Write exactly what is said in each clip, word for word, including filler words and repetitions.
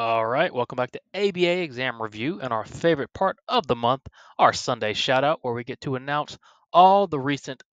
All right, welcome back to A B A Exam Review and our favorite part of the month, our Sunday shout out, where we get to announce all the recent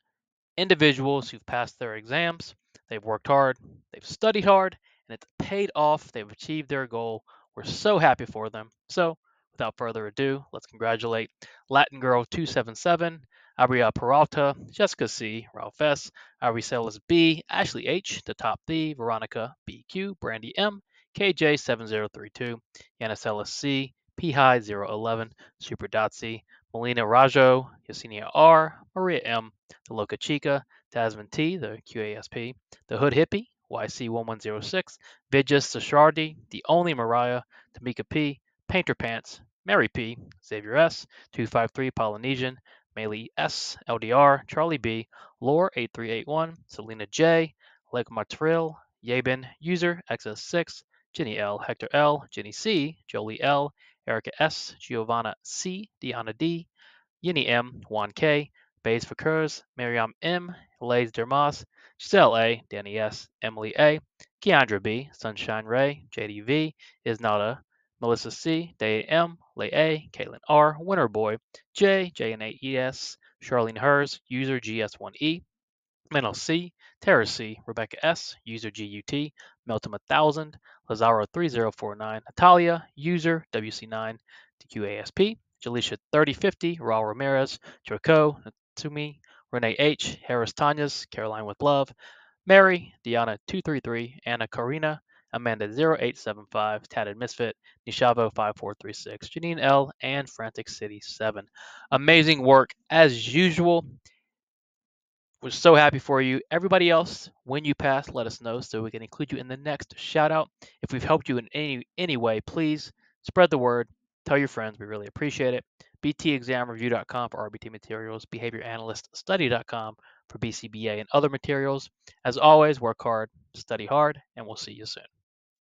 individuals who've passed their exams. They've worked hard, they've studied hard, and it's paid off. They've achieved their goal. We're so happy for them. So without further ado, let's congratulate Latin Girl two seven seven, Abriel Peralta, Jessica C, Ralph S, Aricelis B, Ashley H, The Top B, Veronica B Q, Brandy M, K J seven zero three two, Yanis L S C, P H I zero one one, Super Dotsi, Melina Rajo, Yesenia R, Maria M, The Loca Chica, Tasman T, The Q A S P, The Hood Hippie, Y C one one zero six, Vijus Sashardi, The Only Mariah, Tamika P, Painter Pants, Mary P, Xavier S, two five three Polynesian, Maylee S, L D R, Charlie B, Lore eight three eight one, Selena J, Lake Matrill, Yabin, User, X S six, Jenny L, Hector L, Jenny C, Jolie L, Erica S, Giovanna C, Deanna D, Yeni M, Juan K, Bays Fakurs, Miriam M, Lays Dermas, Giselle A, Danny S, Emily A, Keandra B, Sunshine Ray, J D V, Isnada, Melissa C, Day M, Lay A, Caitlin R, Winter Boy, J, J N A E S, Charlene Hers, User G S one E, Menno C, Tara C, Rebecca S, User G U T, Meltem one thousand, Lazaro three zero four nine, Natalia, User W C nine, D Q A S P, Jalisha thirty fifty, Raul Ramirez, Draco, Natsumi, Renee H, Harris Tanyas, Caroline with Love, Mary, Diana two three three, Anna Karina, Amanda zero eight seven five, Tatted Misfit, Nishavo five four three six, Janine L, and Frantic City seven. Amazing work as usual. We're so happy for you. Everybody else, when you pass, let us know so we can include you in the next shout out. If we've helped you in any, any way, please spread the word. Tell your friends. We really appreciate it. b t exam review dot com for R B T materials, behavior analyst study dot com for B C B A and other materials. As always, work hard, study hard, and we'll see you soon.